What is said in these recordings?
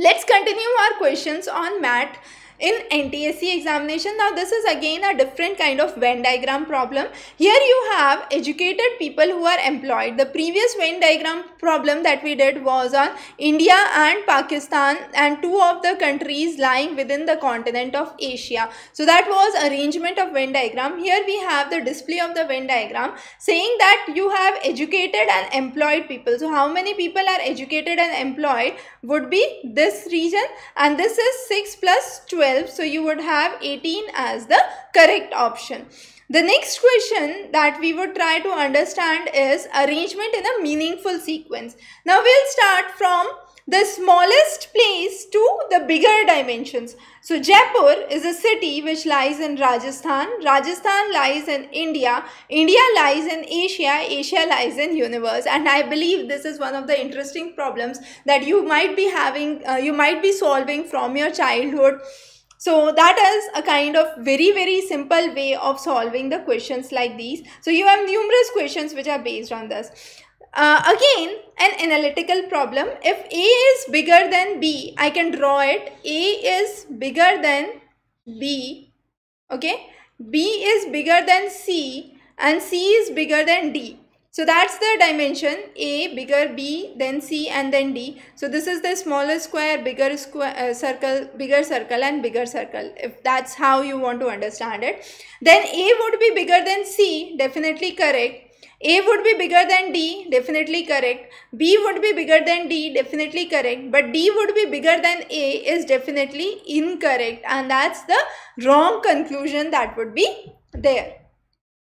Let's continue our questions on MAT in NTSE examination. Now this is again a different kind of Venn diagram problem. Here you have educated people who are employed. The previous Venn diagram problem that we did was on India and Pakistan and two of the countries lying within the continent of Asia. So that was arrangement of Venn diagram. Here we have the display of the Venn diagram saying that you have educated and employed people. So how many people are educated and employed would be this region, and this is 6 plus 12. So you would have 18 as the correct option. The next question that we would try to understand is arrangement in a meaningful sequence. Now we'll start from the smallest place to the bigger dimensions. So Jaipur is a city which lies in Rajasthan. Rajasthan lies in India. India lies in Asia. Asia lies in universe. And I believe this is one of the interesting problems that you might be having, you might be solving from your childhood. So that is a kind of very, very simple way of solving the questions like these. So you have numerous questions which are based on this. Again, an analytical problem. If A is bigger than B, I can draw it. A is bigger than B. Okay. B is bigger than C and C is bigger than D. So that's the dimension A bigger B then C and then D. So this is the smaller square, bigger square, bigger circle and bigger circle, if that's how you want to understand it. Then A would be bigger than C, definitely correct. A would be bigger than D, definitely correct. B would be bigger than D, definitely correct. But D would be bigger than A is definitely incorrect, and that's the wrong conclusion that would be there.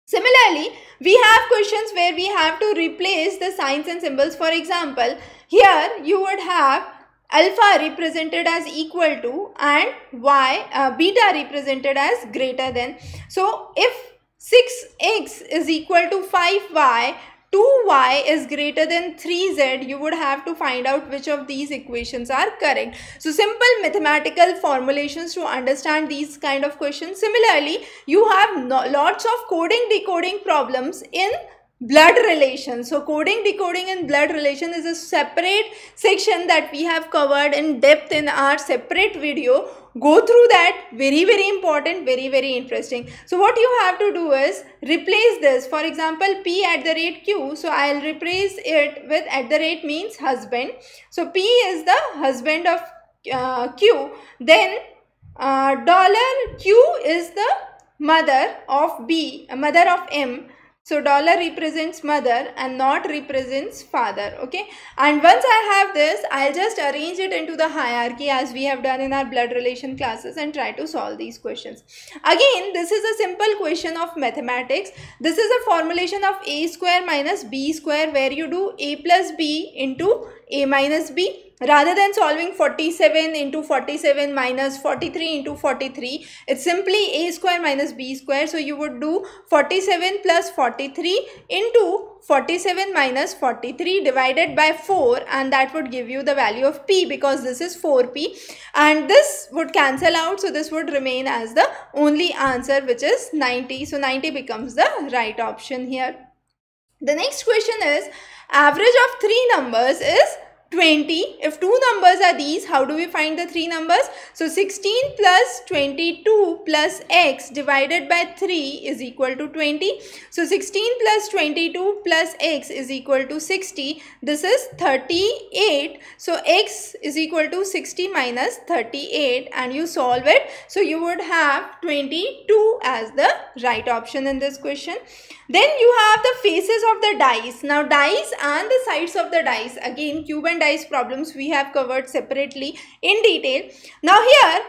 Similarly, we have questions where we have to replace the signs and symbols. For example, here you would have alpha represented as equal to and beta represented as greater than. So if 6x is equal to 5y, 2y is greater than 3z, you would have to find out which of these equations are correct. So simple mathematical formulations to understand these kind of questions. Similarly, you have lots of coding-decoding problems in blood relation. So coding, decoding and blood relation is a separate section that we have covered in depth in our separate video. Go through that. Very, very important, very, very interesting. So what you have to do is replace this. For example, P at the rate Q. So I'll replace it with at the rate means husband. So P is the husband of Q. Then dollar Q is the mother of B, mother of M. So dollar represents mother and not represents father. Okay. And once I have this, I'll just arrange it into the hierarchy as we have done in our blood relation classes and try to solve these questions. Again, this is a simple question of mathematics. This is a formulation of A square minus B square where you do A plus B into A minus B. Rather than solving 47 into 47 minus 43 into 43, it's simply A square minus B square. So you would do 47 plus 43 into 47 minus 43 divided by 4, and that would give you the value of P because this is 4P, and this would cancel out. So this would remain as the only answer, which is 90. So 90 becomes the right option here. The next question is average of three numbers is 20. If two numbers are these, how do we find the three numbers? So 16 plus 22 plus x divided by 3 is equal to 20. So 16 plus 22 plus x is equal to 60. This is 38. So x is equal to 60 minus 38, and you solve it. So you would have 22 as the right option in this question. Then you have the faces of the dice. Now dice and the sides of the dice, again cube and dice problems we have covered separately in detail. Now here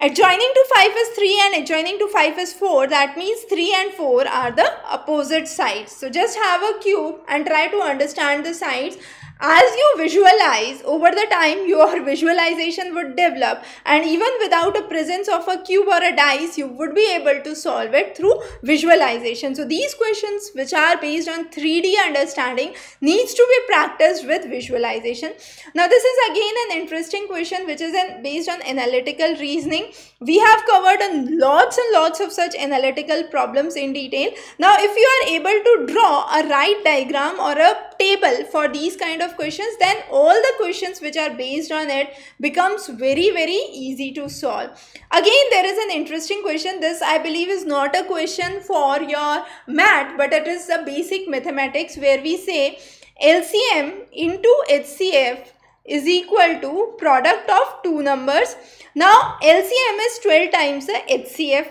adjoining to 5 is 3 and adjoining to 5 is 4. That means 3 and 4 are the opposite sides. So just have a cube and try to understand the sides. As you visualize, over the time your visualization would develop, and even without a presence of a cube or a dice, you would be able to solve it through visualization. So these questions which are based on 3D understanding needs to be practiced with visualization. Now this is again an interesting question which is based on analytical reasoning. We have covered and lots of such analytical problems in detail. Now if you are able to draw a right diagram or a table for these kind of questions, then all the questions which are based on it becomes very, very easy to solve. Again, there is an interesting question. This I believe is not a question for your MAT, but it is a basic mathematics where we say LCM into HCF is equal to product of two numbers. Now LCM is 12 times the HCF.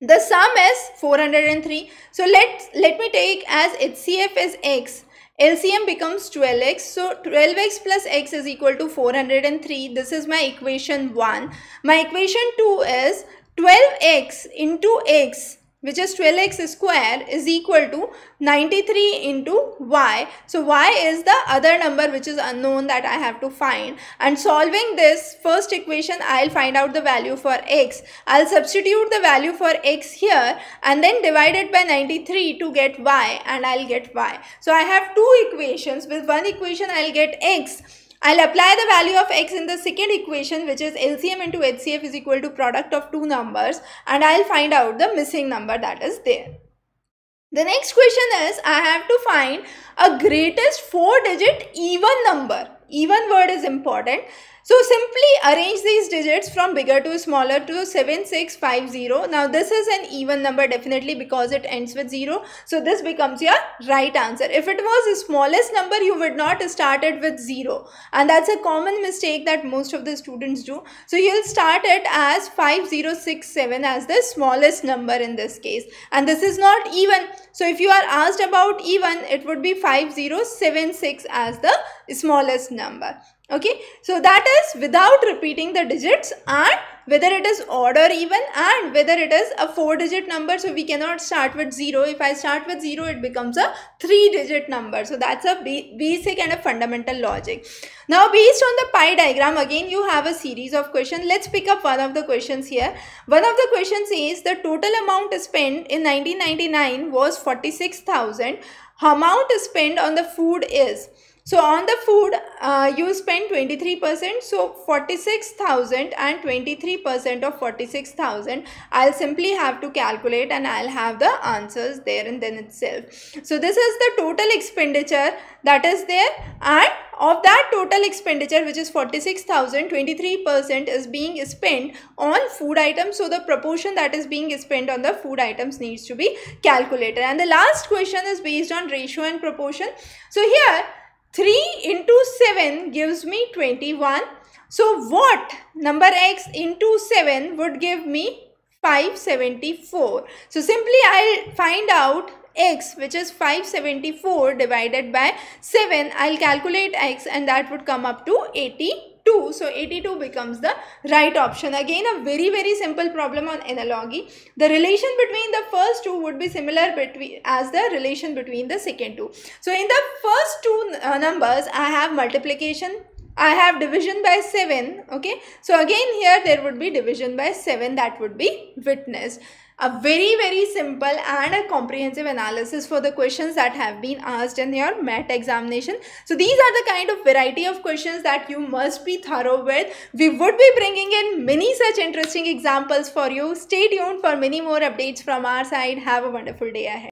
The sum is 403. So let me take as HCF is x, LCM becomes 12x. So 12x plus x is equal to 403. This is my equation 1. My equation 2 is 12x into x, which is 12x square, is equal to 93 into y. So y is the other number which is unknown that I have to find. And solving this first equation, I'll find out the value for x. I'll substitute the value for x here and then divide it by 93 to get y, and I'll get y. So I have two equations. With one equation, I'll get x. I'll apply the value of x in the second equation, which is LCM into HCF is equal to product of two numbers, and I'll find out the missing number that is there. The next question is I have to find a greatest four-digit even number. Even word is important. So simply arrange these digits from bigger to smaller to 7650. Now this is an even number definitely because it ends with 0. So this becomes your right answer. If it was the smallest number, you would not start it with 0. And that's a common mistake that most of the students do. So you'll start it as 5067 as the smallest number in this case. And this is not even. So if you are asked about even, it would be 5076 as the smallest number. Okay, so that is without repeating the digits, and whether it is odd or even, and whether it is a four-digit number. So we cannot start with 0. If I start with 0, it becomes a three-digit number. So that's a basic and a fundamental logic. Now, based on the pie diagram, again, you have a series of questions. Let's pick up one of the questions here. One of the questions is the total amount spent in 1999 was 46,000. Amount spent on the food is. So on the food, you spend 23%. So 46,000 and 23% of 46,000. I'll simply have to calculate and I'll have the answers there and then itself. So this is the total expenditure that is there, and of that total expenditure, which is 46,000, 23% is being spent on food items. So the proportion that is being spent on the food items needs to be calculated. And the last question is based on ratio and proportion. So here, 3 into 7 gives me 21. So what number x into 7 would give me 574. So simply I'll find out x, which is 574 divided by 7. I'll calculate x and that would come up to 82. So 82 becomes the right option. Again, a very, very simple problem on analogy. The relation between the first two would be similar as the relation between the second two. So in the first two numbers, I have multiplication, I have division by 7. Okay, so again here there would be division by 7 that would be witnessed. A very, very simple and a comprehensive analysis for the questions that have been asked in your MAT examination. So these are the kind of variety of questions that you must be thorough with. We would be bringing in many such interesting examples for you. Stay tuned for many more updates from our side. Have a wonderful day ahead.